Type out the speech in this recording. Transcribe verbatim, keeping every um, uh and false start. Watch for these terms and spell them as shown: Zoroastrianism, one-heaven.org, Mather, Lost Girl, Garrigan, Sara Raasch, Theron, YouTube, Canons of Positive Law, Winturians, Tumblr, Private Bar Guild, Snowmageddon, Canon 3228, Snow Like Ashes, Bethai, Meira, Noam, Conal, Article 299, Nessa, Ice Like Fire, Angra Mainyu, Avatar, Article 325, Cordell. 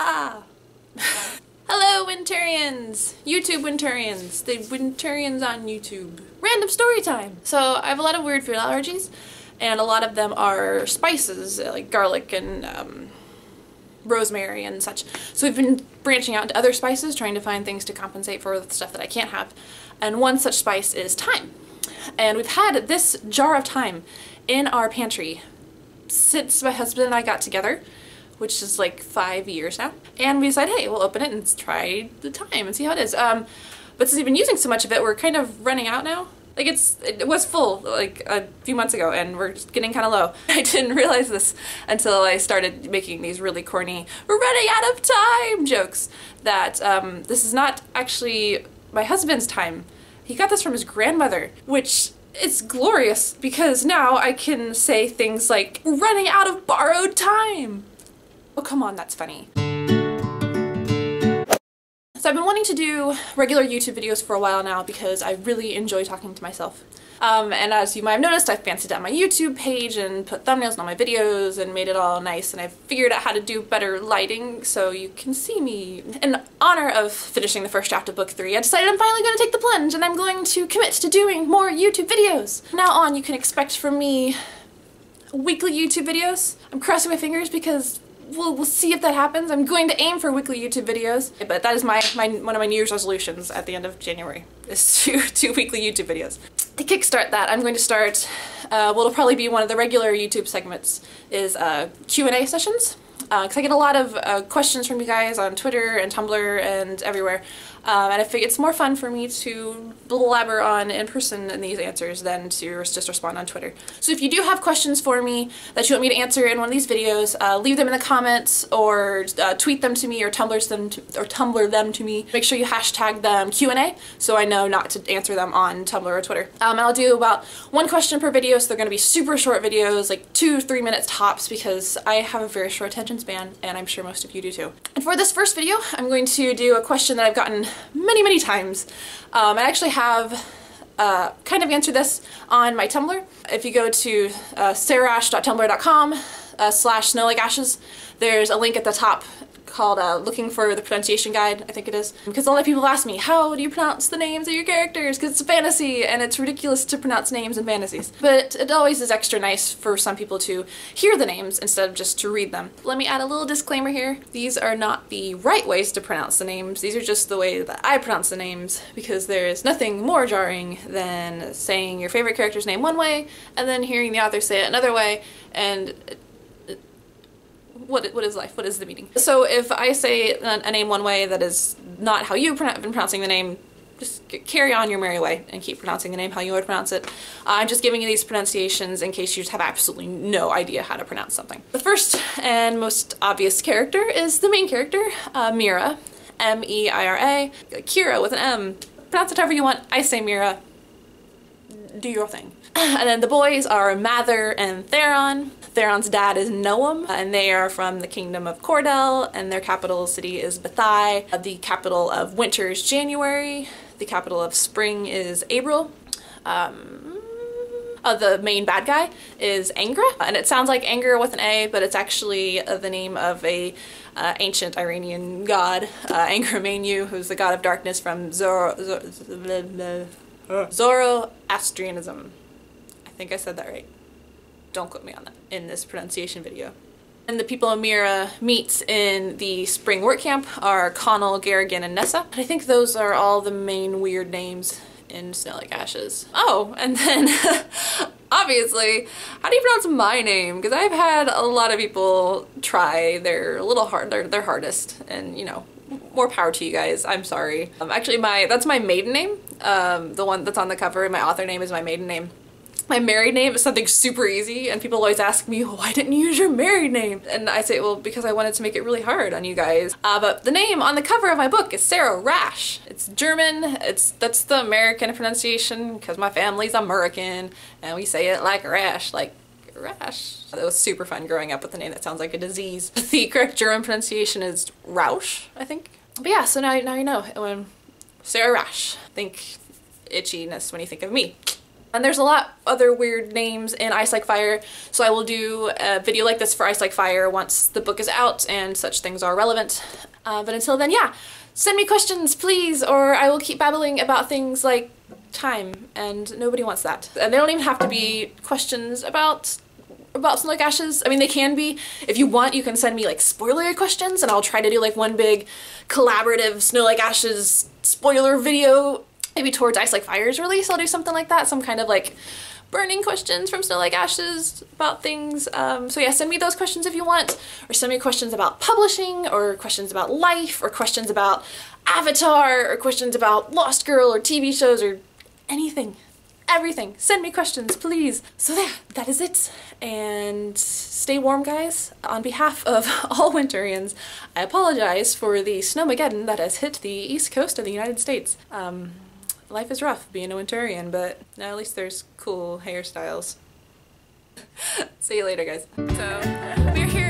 Ah! Hello, Winturians! YouTube Winturians! The Winturians on YouTube. Random story time! So, I have a lot of weird food allergies, and a lot of them are spices, like garlic and um, rosemary and such. So I've been branching out into other spices, trying to find things to compensate for the stuff that I can't have. And one such spice is thyme. And we've had this jar of thyme in our pantry since my husband and I got together, which is like five years now. And we decided, hey, we'll open it and try the thyme and see how it is. Um, but since we've been using so much of it, we're kind of running out now. Like it's, it was full like a few months ago and we're just getting kind of low. I didn't realize this until I started making these really corny, we're running out of time jokes. That um, this is not actually my husband's thyme. He got this from his grandmother, which it's glorious because now I can say things like, we're running out of borrowed time. Oh, come on, that's funny. So I've been wanting to do regular YouTube videos for a while now because I really enjoy talking to myself. Um, and as you might have noticed, I've fancied out my YouTube page and put thumbnails on all my videos and made it all nice, and I've figured out how to do better lighting so you can see me. In honor of finishing the first draft of book three, I decided I'm finally going to take the plunge and I'm going to commit to doing more YouTube videos. From now on, you can expect from me weekly YouTube videos. I'm crossing my fingers because We'll, we'll see if that happens. I'm going to aim for weekly YouTube videos, but that is my, my one of my New Year's resolutions at the end of January, is to do weekly YouTube videos. To kickstart that, I'm going to start uh, what'll probably be one of the regular YouTube segments, is uh, Q and A sessions, because uh, I get a lot of uh, questions from you guys on Twitter and Tumblr and everywhere, um, and I think it's more fun for me to blabber on in person in these answers than to just respond on Twitter. So if you do have questions for me that you want me to answer in one of these videos, uh, leave them in the comments or uh, tweet them to me or Tumblr them to, or Tumblr them to me. Make sure you hashtag them Q and A so I know not to answer them on Tumblr or Twitter. Um, and I'll do about one question per video, so they're going to be super short videos, like two, three minutes tops, because I have a very short attention span, and I'm sure most of you do too. And for this first video, I'm going to do a question that I've gotten many, many times. Um, I actually have uh, kind of answered this on my Tumblr. If you go to uh, sararaasch.tumblr dot com uh, slash Snow Like Ashes, there's a link at the top called uh, Looking for the Pronunciation Guide, I think it is. Because a lot of people ask me, how do you pronounce the names of your characters? Because it's a fantasy and it's ridiculous to pronounce names in fantasies. But it always is extra nice for some people to hear the names instead of just to read them. Let me add a little disclaimer here. These are not the right ways to pronounce the names. These are just the way that I pronounce the names, because there is nothing more jarring than saying your favorite character's name one way and then hearing the author say it another way, and What, what is life? What is the meaning? So if I say a name one way that is not how you've been pronouncing the name, just carry on your merry way and keep pronouncing the name how you would pronounce it. Uh, I'm just giving you these pronunciations in case you just have absolutely no idea how to pronounce something. The first and most obvious character is the main character, uh, Meira, M E I R A, Kira with an M. Pronounce it however you want. I say Meira. Do your thing. And then the boys are Mather and Theron. Theron's dad is Noam, and they are from the kingdom of Cordell, and their capital city is Bethai. The capital of winter is January. The capital of spring is April. Um, uh, the main bad guy is Angra, and it sounds like Angra with an A, but it's actually uh, the name of a uh, ancient Iranian god, uh, Angra Mainyu, who's the god of darkness from Zoro... Zoro Zoroastrianism. I think I said that right. Don't quote me on that in this pronunciation video. And the people Meira meets in the spring work camp are Conal, Garrigan, and Nessa. And I think those are all the main weird names in Snow Like Ashes. Oh, and then obviously, how do you pronounce my name? Because I've had a lot of people try their little hard, their, their hardest, and you know, more power to you guys. I'm sorry. Um, actually, my that's my maiden name. Um, the one that's on the cover. My author name is my maiden name. My married name is something super easy, and people always ask me, why didn't you use your married name? And I say, well, because I wanted to make it really hard on you guys. Uh, but the name on the cover of my book is Sara Raasch. It's German. It's that's the American pronunciation, because my family's American, and we say it like rash, like rash. That was super fun growing up with a name that sounds like a disease. The correct German pronunciation is Rausch, I think. But yeah, so now, now you know. Sara Raasch. Think itchiness when you think of me. And there's a lot other weird names in Ice Like Fire, so I will do a video like this for Ice Like Fire once the book is out and such things are relevant. Uh, but until then, yeah, send me questions, please, or I will keep babbling about things like time, and nobody wants that. And they don't even have to be questions about about Snow Like Ashes. I mean, they can be. If you want, you can send me like spoiler questions, and I'll try to do like one big collaborative Snow Like Ashes spoiler video. Maybe towards Ice Like Fire's release, I'll do something like that. Some kind of like burning questions from Snow Like Ashes about things. Um, so yeah, send me those questions if you want, or send me questions about publishing, or questions about life, or questions about Avatar, or questions about Lost Girl, or T V shows, or anything. Everything. Send me questions, please. So yeah, that is it. And stay warm, guys. On behalf of all Winterians, I apologize for the snowmageddon that has hit the east coast of the United States. Um... Life is rough being a Winturian, but at least there's cool hairstyles. See you later, guys. So, we're here.